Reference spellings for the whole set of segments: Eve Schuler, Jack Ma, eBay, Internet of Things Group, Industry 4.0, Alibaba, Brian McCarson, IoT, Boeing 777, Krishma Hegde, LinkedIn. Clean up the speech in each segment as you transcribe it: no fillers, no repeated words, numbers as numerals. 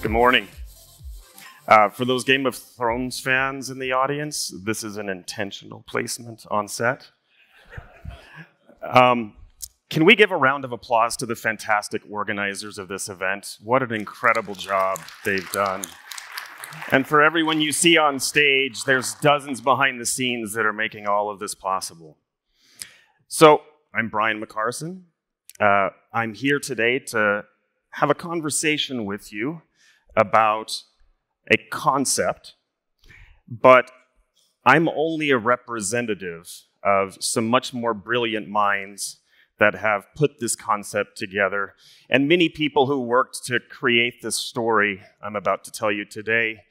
Good morning. For those Game of Thrones fans in the audience, this is an intentional placement on set. Can we give a round of applause to the fantastic organizers of this event? What an incredible job they've done. And for everyone you see on stage, there's dozens behind the scenes that are making all of this possible. So, I'm Brian McCarson. I'm here today to have a conversation with you about a concept, but I'm only a representative of some much more brilliant minds that have put this concept together, and many people who worked to create this story I'm about to tell you today.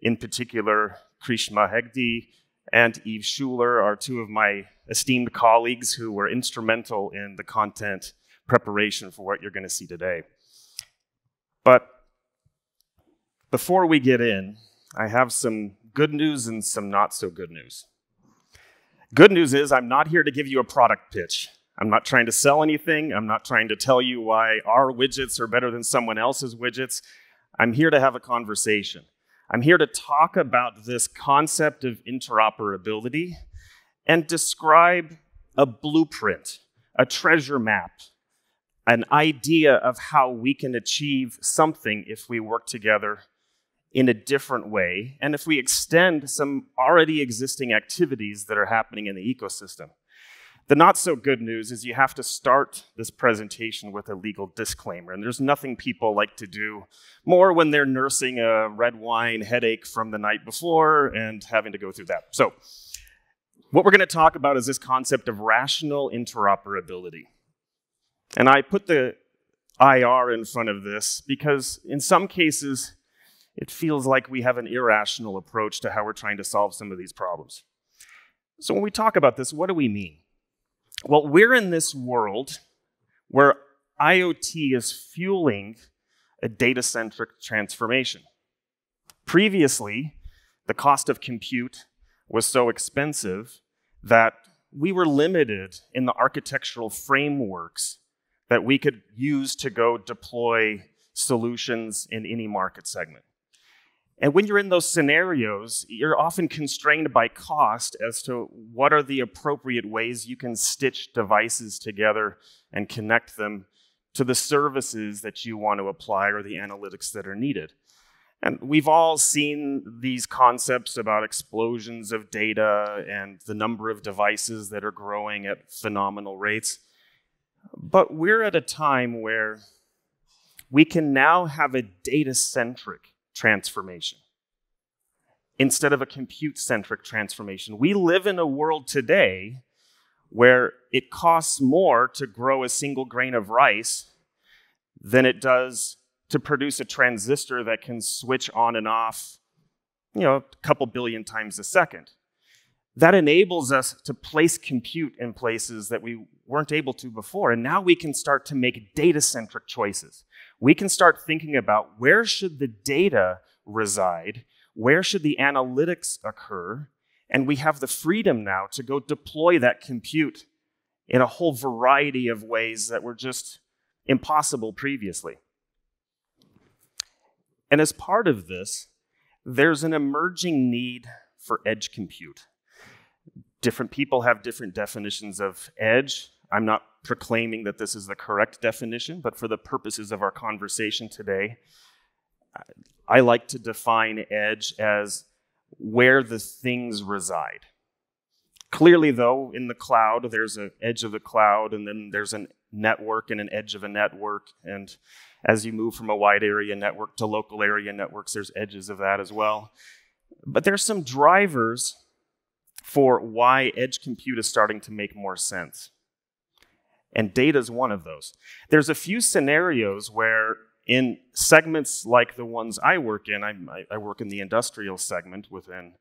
In particular, Krishma Hegde and Eve Schuler are two of my esteemed colleagues who were instrumental in the content preparation for what you're going to see today. But before we get in, I have some good news and some not so good news. Good news is I'm not here to give you a product pitch. I'm not trying to sell anything. I'm not trying to tell you why our widgets are better than someone else's widgets. I'm here to have a conversation. I'm here to talk about this concept of interoperability and describe a blueprint, a treasure map, an idea of how we can achieve something if we work together in a different way, and if we extend some already existing activities that are happening in the ecosystem. The not so good news is you have to start this presentation with a legal disclaimer, and there's nothing people like to do more when they're nursing a red wine headache from the night before and having to go through that. So, what we're going to talk about is this concept of rational interoperability. And I put the IR in front of this because in some cases, it feels like we have an irrational approach to how we're trying to solve some of these problems. So when we talk about this, what do we mean? Well, we're in this world where IoT is fueling a data-centric transformation. Previously, the cost of compute was so expensive that we were limited in the architectural frameworks that we could use to go deploy solutions in any market segment. And when you're in those scenarios, you're often constrained by cost as to what are the appropriate ways you can stitch devices together and connect them to the services that you want to apply or the analytics that are needed. And we've all seen these concepts about explosions of data and the number of devices that are growing at phenomenal rates. But we're at a time where we can now have a data-centric transformation instead of a compute-centric transformation. We live in a world today where it costs more to grow a single grain of rice than it does to produce a transistor that can switch on and off, you know, a couple billion times a second. That enables us to place compute in places that we weren't able to before, and now we can start to make data-centric choices. We can start thinking about where should the data reside, where should the analytics occur, and we have the freedom now to go deploy that compute in a whole variety of ways that were just impossible previously. And as part of this, there's an emerging need for edge compute. Different people have different definitions of edge. I'm not proclaiming that this is the correct definition, but for the purposes of our conversation today, I like to define edge as where the things reside. Clearly, though, in the cloud, there's an edge of the cloud, and then there's a network and an edge of a network, and as you move from a wide area network to local area networks, there's edges of that as well. But there's some drivers for why edge compute is starting to make more sense. And data is one of those. There's a few scenarios where in segments like the ones I work in, I work in the industrial segment within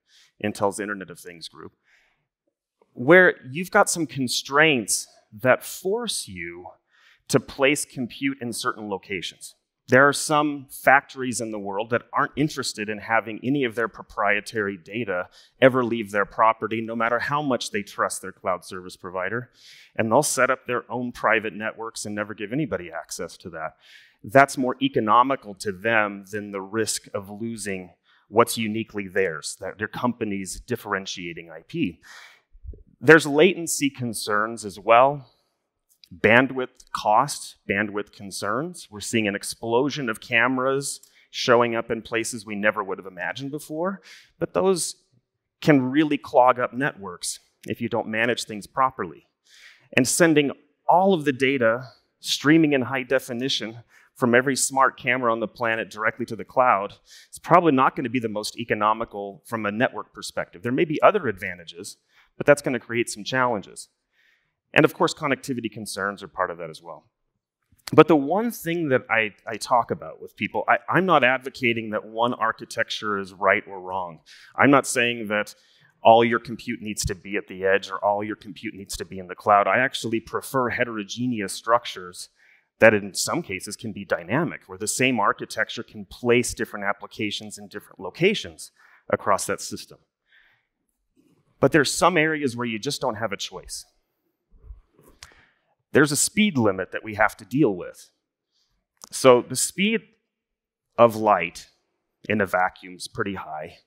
Intel's Internet of Things group, where you've got some constraints that force you to place compute in certain locations. There are some factories in the world that aren't interested in having any of their proprietary data ever leave their property, no matter how much they trust their cloud service provider, and they'll set up their own private networks and never give anybody access to that. that's more economical to them than the risk of losing what's uniquely theirs, their company's differentiating IP. There's latency concerns as well. Bandwidth cost, bandwidth concerns. We're seeing an explosion of cameras showing up in places we never would have imagined before, but those can really clog up networks if you don't manage things properly. And sending all of the data, streaming in high definition from every smart camera on the planet directly to the cloud, it's probably not going to be the most economical from a network perspective. There may be other advantages, but that's going to create some challenges. And of course, connectivity concerns are part of that as well. But the one thing that I talk about with people, I'm not advocating that one architecture is right or wrong. I'm not saying that all your compute needs to be at the edge or all your compute needs to be in the cloud. I actually prefer heterogeneous structures that in some cases can be dynamic, where the same architecture can place different applications in different locations across that system. But there's some areas where you just don't have a choice. There's a speed limit that we have to deal with. So the speed of light in a vacuum is pretty high.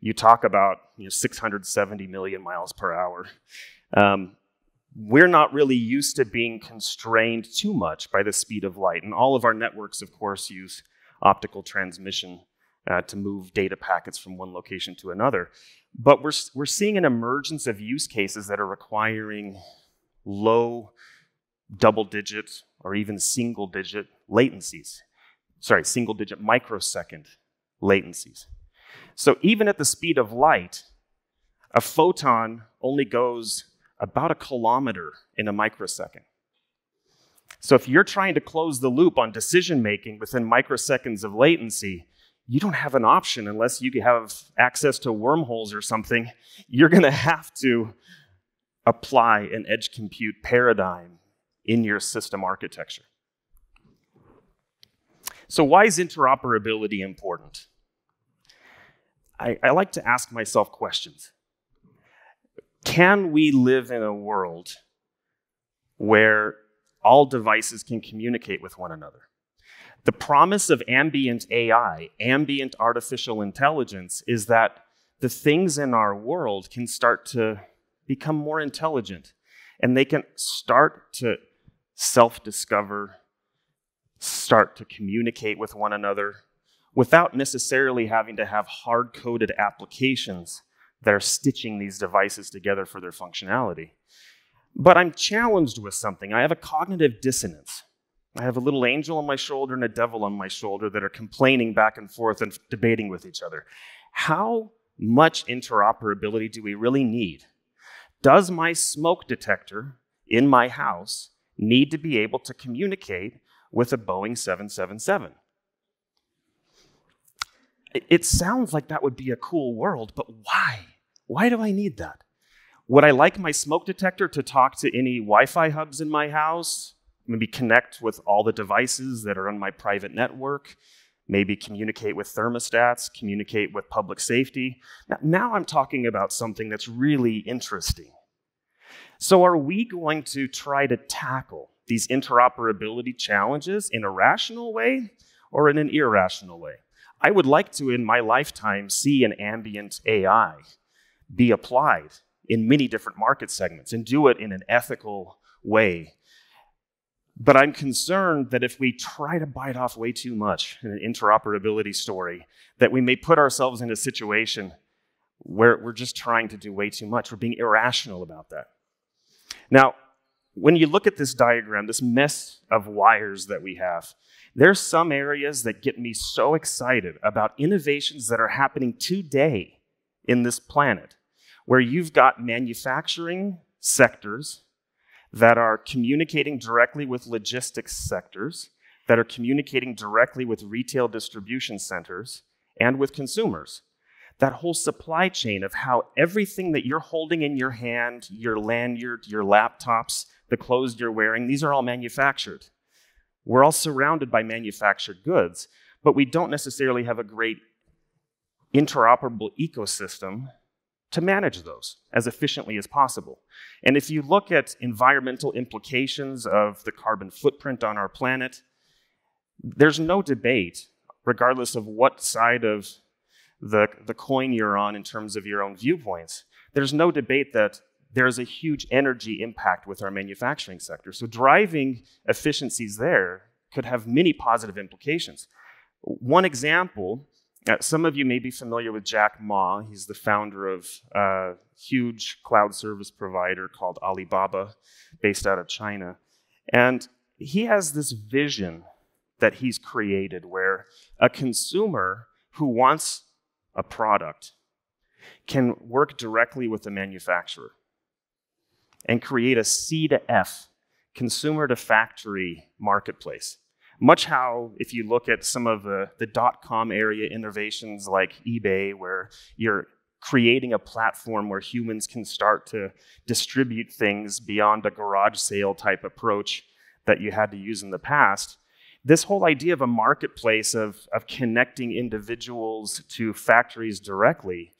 You talk about 670 million miles per hour. We're not really used to being constrained too much by the speed of light. And all of our networks, of course, use optical transmission to move data packets from one location to another. But we're seeing an emergence of use cases that are requiring low double-digit or even single-digit latencies. Sorry, single-digit microsecond latencies. So even at the speed of light, a photon only goes about a kilometer in a microsecond. So if you're trying to close the loop on decision-making within microseconds of latency, you don't have an option unless you have access to wormholes or something. You're going to have to apply an edge compute paradigm in your system architecture. So why is interoperability important? I like to ask myself questions. Can we live in a world where all devices can communicate with one another? The promise of ambient AI, ambient artificial intelligence, is that the things in our world can start to become more intelligent, and they can start to self-discover, start to communicate with one another without necessarily having to have hard-coded applications that are stitching these devices together for their functionality. But I'm challenged with something. I have a cognitive dissonance. I have a little angel on my shoulder and a devil on my shoulder that are complaining back and forth and debating with each other. How much interoperability do we really need? Does my smoke detector in my house need to be able to communicate with a Boeing 777? It sounds like that would be a cool world, but why? Why do I need that? Would I like my smoke detector to talk to any Wi-Fi hubs in my house? Maybe connect with all the devices that are on my private network? Maybe communicate with thermostats, communicate with public safety. Now I'm talking about something that's really interesting. So are we going to try to tackle these interoperability challenges in a rational way or in an irrational way? I would like to, in my lifetime, see an ambient AI be applied in many different market segments and do it in an ethical way. But I'm concerned that if we try to bite off way too much in an interoperability story, that we may put ourselves in a situation where we're just trying to do way too much. We're being irrational about that. Now, when you look at this diagram, this mess of wires that we have, there's some areas that get me so excited about innovations that are happening today in this planet, where you've got manufacturing sectors that are communicating directly with logistics sectors, that are communicating directly with retail distribution centers and with consumers. That whole supply chain of how everything that you're holding in your hand, your lanyard, your laptops, the clothes you're wearing, these are all manufactured. We're all surrounded by manufactured goods, but we don't necessarily have a great interoperable ecosystem to manage those as efficiently as possible. And if you look at environmental implications of the carbon footprint on our planet, There's no debate, regardless of what side of the coin you're on in terms of your own viewpoints, there's no debate that there's a huge energy impact with our manufacturing sector. So driving efficiencies there could have many positive implications. One example, some of you may be familiar with Jack Ma. He's the founder of a huge cloud service provider called Alibaba, based out of China. And he has this vision that he's created where a consumer who wants a product can work directly with the manufacturer and create a C to F, consumer to factory marketplace. Much how, if you look at some of the dot-com area innovations like eBay, where you're creating a platform where humans can start to distribute things beyond a garage sale type approach that you had to use in the past, this whole idea of a marketplace of connecting individuals to factories directly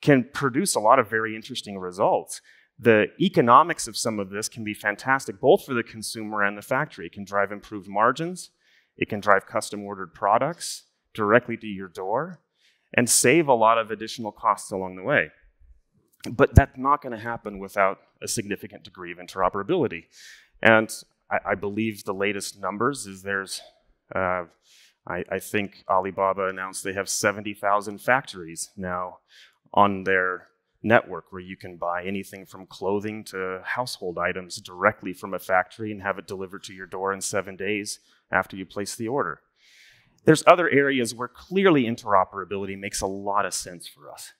can produce a lot of very interesting results. The economics of some of this can be fantastic, both for the consumer and the factory. It can drive improved margins, it can drive custom-ordered products directly to your door, and save a lot of additional costs along the way. But that's not going to happen without a significant degree of interoperability. And I believe the latest numbers is there's, I think Alibaba announced they have 70,000 factories now on their network where you can buy anything from clothing to household items directly from a factory and have it delivered to your door in 7 days after you place the order. There's other areas where clearly interoperability makes a lot of sense for us.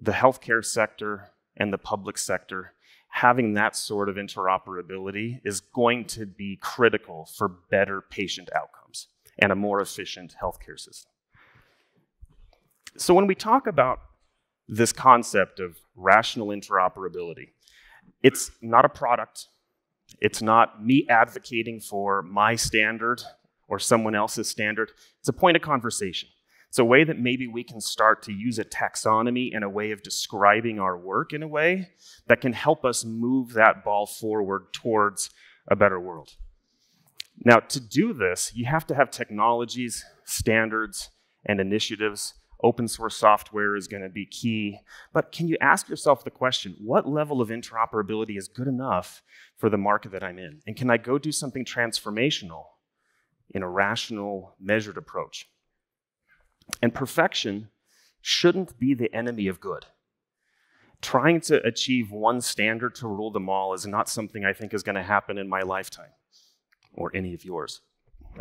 The healthcare sector and the public sector, having that sort of interoperability is going to be critical for better patient outcomes and a more efficient healthcare system. So when we talk about this concept of rational interoperability, it's not a product. It's not me advocating for my standard or someone else's standard. It's a point of conversation. It's a way that maybe we can start to use a taxonomy and a way of describing our work in a way that can help us move that ball forward towards a better world. Now, to do this, you have to have technologies, standards, and initiatives. Open source software is going to be key, but can you ask yourself the question, what level of interoperability is good enough for the market that I'm in? And can I go do something transformational in a rational, measured approach? And perfection shouldn't be the enemy of good. Trying to achieve one standard to rule them all is not something I think is going to happen in my lifetime or any of yours.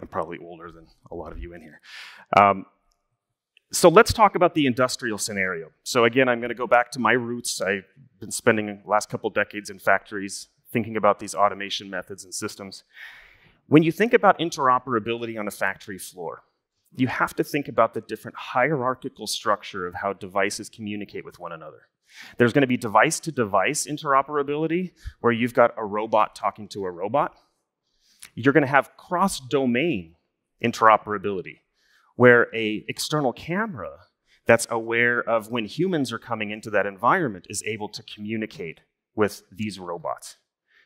I'm probably older than a lot of you in here. So let's talk about the industrial scenario. So again, I'm going to go back to my roots. I've been spending the last couple decades in factories thinking about these automation methods and systems. When you think about interoperability on a factory floor, you have to think about the different hierarchical structure of how devices communicate with one another. There's going to be device-to-device interoperability, where you've got a robot talking to a robot. You're going to have cross-domain interoperability, where an external camera that's aware of when humans are coming into that environment is able to communicate with these robots.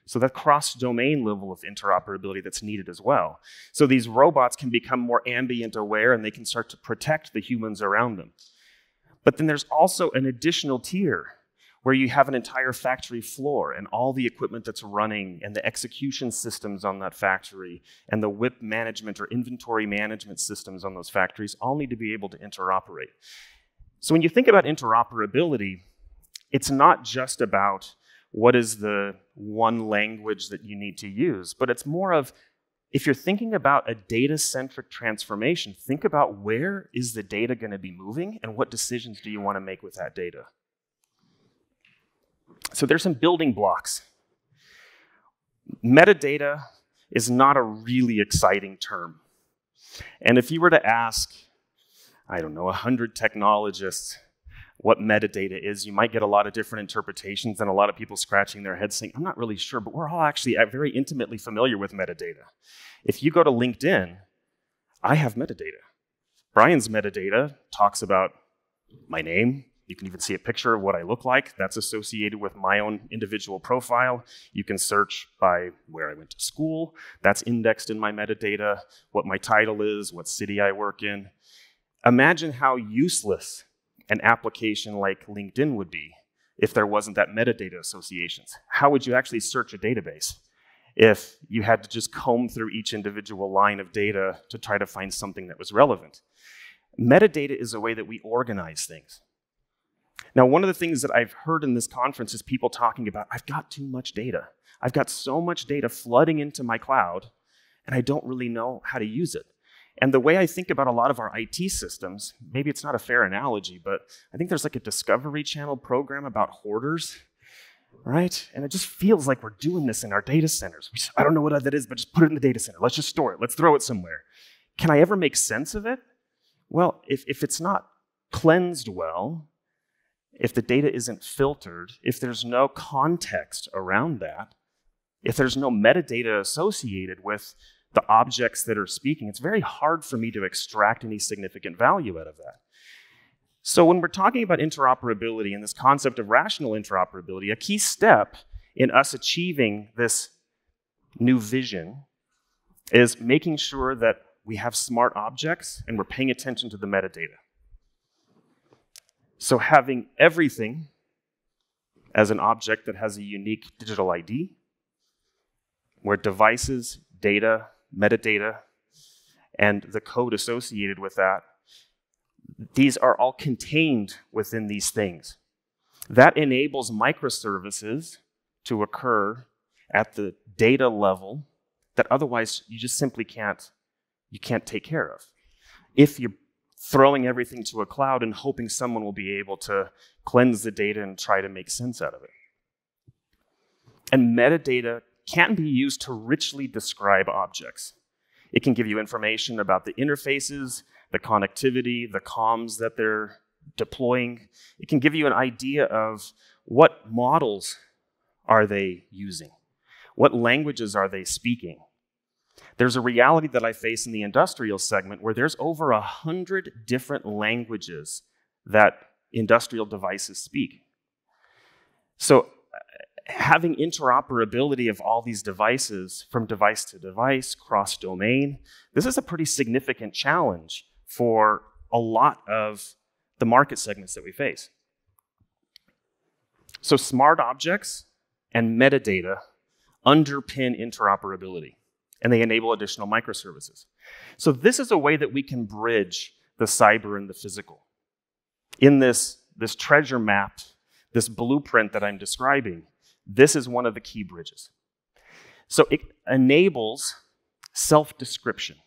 So that cross-domain level of interoperability that's needed as well. So these robots can become more ambient aware and they can start to protect the humans around them. But then there's also an additional tier where you have an entire factory floor and all the equipment that's running and the execution systems on that factory and the WIP management or inventory management systems on those factories all need to be able to interoperate. So when you think about interoperability, it's not just about what is the one language that you need to use, but it's more of, if you're thinking about a data-centric transformation, think about where is the data going to be moving and what decisions do you want to make with that data. So there's some building blocks. Metadata is not a really exciting term. And if you were to ask, I don't know, 100 technologists what metadata is, you might get a lot of different interpretations and a lot of people scratching their heads saying, I'm not really sure, but we're all actually very intimately familiar with metadata. If you go to LinkedIn, I have metadata. Brian's metadata talks about my name, You can even see a picture of what I look like. That's associated with my own individual profile. You can search by where I went to school. That's indexed in my metadata, what my title is, what city I work in. Imagine how useless an application like LinkedIn would be if there wasn't that metadata associations. How would you actually search a database if you had to just comb through each individual line of data to try to find something that was relevant? Metadata is a way that we organize things. Now, one of the things that I've heard in this conference is people talking about, I've got too much data. I've got so much data flooding into my cloud, and I don't really know how to use it. And the way I think about a lot of our IT systems, maybe it's not a fair analogy, but I think there's like a Discovery Channel program about hoarders, right? And it just feels like we're doing this in our data centers. I don't know what that is, but just put it in the data center. Let's just store it. Let's throw it somewhere. Can I ever make sense of it? Well, if it's not cleansed well, if the data isn't filtered, if there's no context around that, if there's no metadata associated with the objects that are speaking, it's very hard for me to extract any significant value out of that. So when we're talking about interoperability and this concept of rational interoperability, a key step in us achieving this new vision is making sure that we have smart objects and we're paying attention to the metadata. So having everything as an object that has a unique digital ID, where devices, data, metadata, and the code associated with that, these are all contained within these things. That enables microservices to occur at the data level that otherwise you just simply can't take care of. If you're throwing everything to a cloud and hoping someone will be able to cleanse the data and try to make sense out of it. And metadata can be used to richly describe objects. It can give you information about the interfaces, the connectivity, the comms that they're deploying. It can give you an idea of what models are they using? What languages are they speaking? There's a reality that I face in the industrial segment where there's over 100 different languages that industrial devices speak. So having interoperability of all these devices from device to device, cross-domain, this is a pretty significant challenge for a lot of the market segments that we face. So smart objects and metadata underpin interoperability, and they enable additional microservices. So this is a way that we can bridge the cyber and the physical. In this treasure map, this blueprint that I'm describing, this is one of the key bridges. So it enables self-description.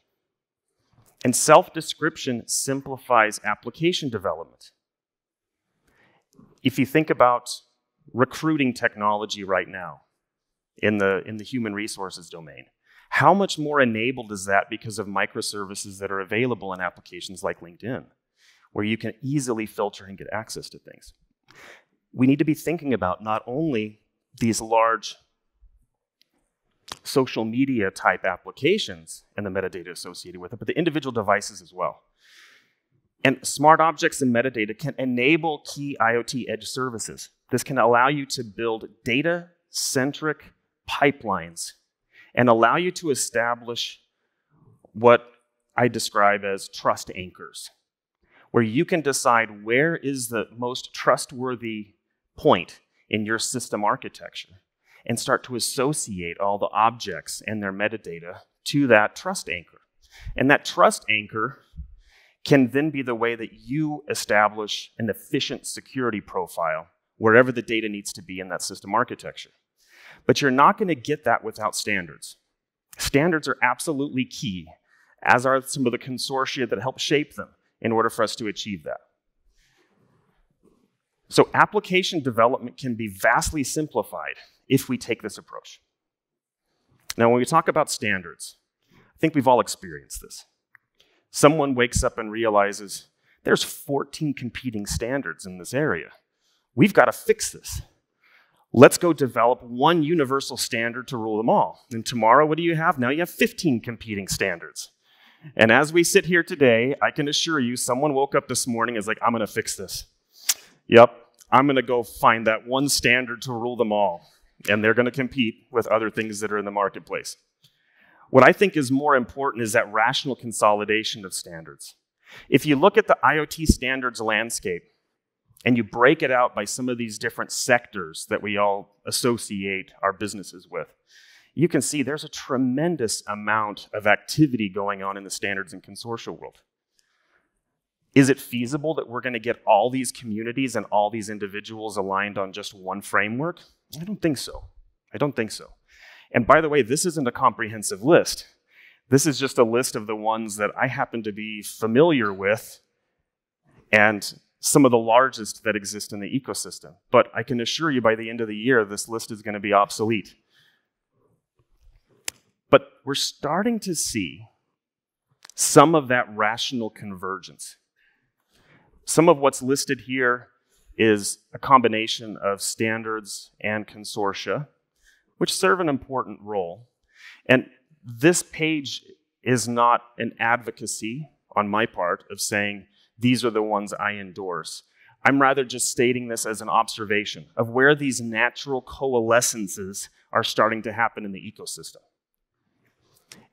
And self-description simplifies application development. If you think about recruiting technology right now in the human resources domain, how much more enabled is that because of microservices that are available in applications like LinkedIn, where you can easily filter and get access to things? We need to be thinking about not only these large social media type applications and the metadata associated with it, but the individual devices as well. And smart objects and metadata can enable key IoT edge services. This can allow you to build data-centric pipelines and allow you to establish what I describe as trust anchors, where you can decide where is the most trustworthy point in your system architecture and start to associate all the objects and their metadata to that trust anchor. And that trust anchor can then be the way that you establish an efficient security profile wherever the data needs to be in that system architecture. But you're not going to get that without standards. Standards are absolutely key, as are some of the consortia that help shape them in order for us to achieve that. So application development can be vastly simplified if we take this approach. Now, when we talk about standards, I think we've all experienced this. Someone wakes up and realizes there's 14 competing standards in this area. We've got to fix this. Let's go develop one universal standard to rule them all. And tomorrow, what do you have? Now you have 15 competing standards. And as we sit here today, I can assure you someone woke up this morning and is like, I'm going to fix this. yep, I'm going to go find that one standard to rule them all, and they're going to compete with other things that are in the marketplace. What I think is more important is that rational consolidation of standards. If you look at the IoT standards landscape and you break it out by some of these different sectors that we all associate our businesses with, you can see there's a tremendous amount of activity going on in the standards and consortia world. Is it feasible that we're going to get all these communities and all these individuals aligned on just one framework? I don't think so. I don't think so. And by the way, this isn't a comprehensive list. This is just a list of the ones that I happen to be familiar with and some of the largest that exist in the ecosystem. But I can assure you by the end of the year, this list is going to be obsolete. But we're starting to see some of that rational convergence. Some of what's listed here is a combination of standards and consortia, which serve an important role. And this page is not an advocacy on my part of saying, these are the ones I endorse. I'm rather just stating this as an observation of where these natural coalescences are starting to happen in the ecosystem.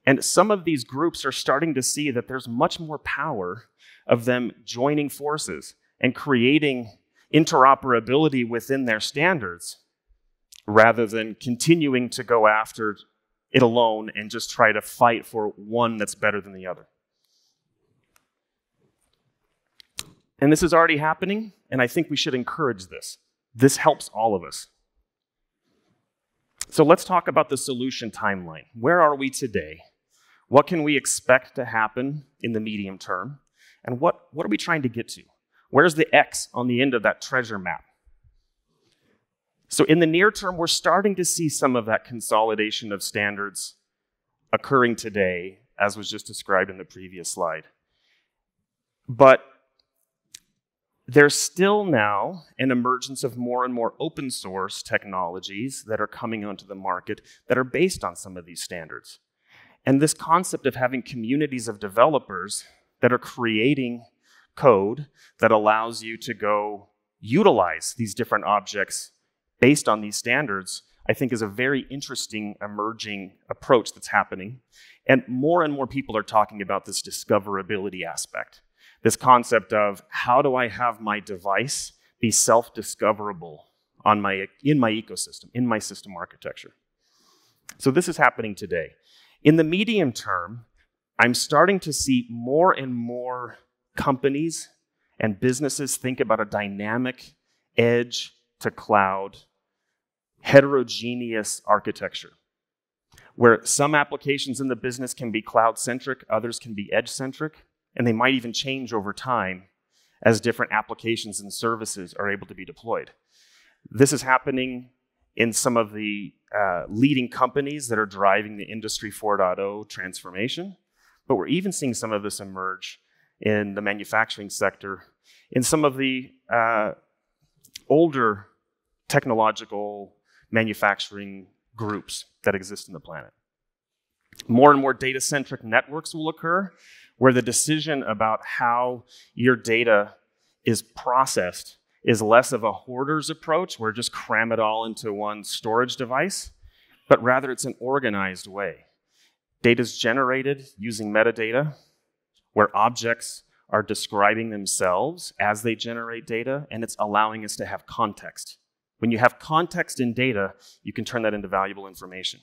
And some of these groups are starting to see that there's much more power of them joining forces and creating interoperability within their standards rather than continuing to go after it alone and just try to fight for one that's better than the other. And this is already happening, and I think we should encourage this. This helps all of us. So let's talk about the solution timeline. Where are we today? What can we expect to happen in the medium term? And what are we trying to get to? Where's the X on the end of that treasure map? So in the near term, we're starting to see some of that consolidation of standards occurring today, as was just described in the previous slide. But there's still now an emergence of more and more open source technologies that are coming onto the market that are based on some of these standards. And this concept of having communities of developers that are creating code that allows you to go utilize these different objects based on these standards, I think is a very interesting emerging approach that's happening. And more people are talking about this discoverability aspect. This concept of how do I have my device be self-discoverable in my ecosystem, in my system architecture. So this is happening today. In the medium term, I'm starting to see more and more companies and businesses think about a dynamic edge to cloud, heterogeneous architecture, where some applications in the business can be cloud-centric, others can be edge-centric, and they might even change over time as different applications and services are able to be deployed. This is happening in some of the leading companies that are driving the Industry 4.0 transformation, but we're even seeing some of this emerge in the manufacturing sector, in some of the older technological manufacturing groups that exist on the planet. More and more data-centric networks will occur, where the decision about how your data is processed is less of a hoarder's approach, where just cram it all into one storage device, but rather it's an organized way. Data is generated using metadata, where objects are describing themselves as they generate data, and it's allowing us to have context. When you have context in data, you can turn that into valuable information.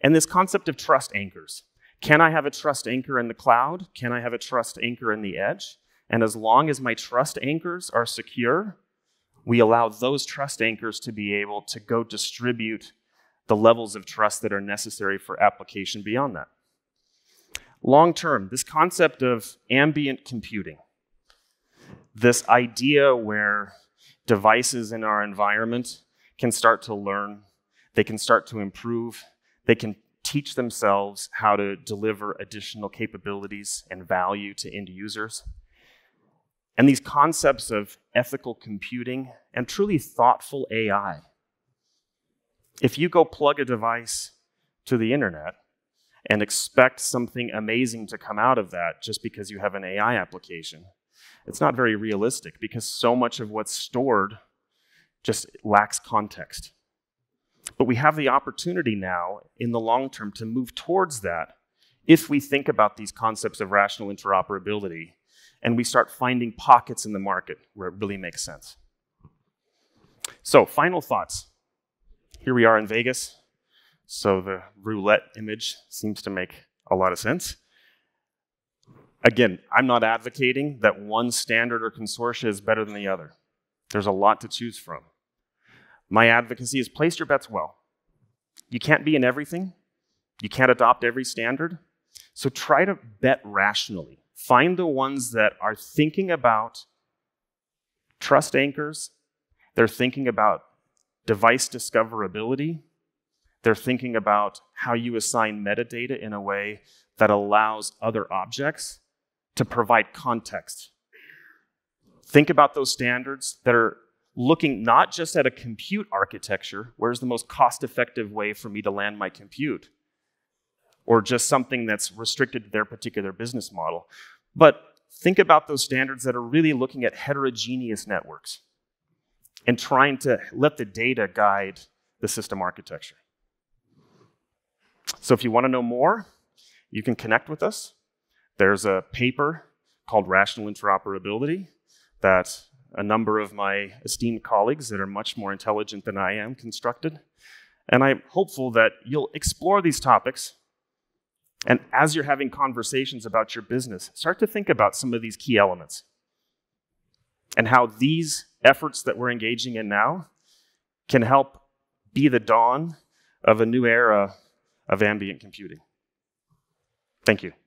And this concept of trust anchors. Can I have a trust anchor in the cloud? Can I have a trust anchor in the edge? And as long as my trust anchors are secure, we allow those trust anchors to be able to go distribute the levels of trust that are necessary for application beyond that. Long term, this concept of ambient computing, this idea where devices in our environment can start to learn, they can start to improve, they can teach themselves how to deliver additional capabilities and value to end users. And these concepts of ethical computing and truly thoughtful AI. If you go plug a device to the internet and expect something amazing to come out of that just because you have an AI application, It's not very realistic because so much of what's stored just lacks context. But we have the opportunity now in the long term to move towards that if we think about these concepts of rational interoperability and we start finding pockets in the market where it really makes sense. So final thoughts. Here we are in Vegas. So the roulette image seems to make a lot of sense. Again, I'm not advocating that one standard or consortia is better than the other. There's a lot to choose from. My advocacy is place your bets well. You can't be in everything. You can't adopt every standard. So try to bet rationally. Find the ones that are thinking about trust anchors. They're thinking about device discoverability. They're thinking about how you assign metadata in a way that allows other objects to provide context. Think about those standards that are looking not just at a compute architecture, where's the most cost-effective way for me to land my compute, or just something that's restricted to their particular business model, but think about those standards that are really looking at heterogeneous networks and trying to let the data guide the system architecture. So if you want to know more, you can connect with us. There's a paper called Rational Interoperability that a number of my esteemed colleagues that are much more intelligent than I am constructed. And I'm hopeful that you'll explore these topics. And as you're having conversations about your business, start to think about some of these key elements and how these efforts that we're engaging in now can help be the dawn of a new era of ambient computing. Thank you.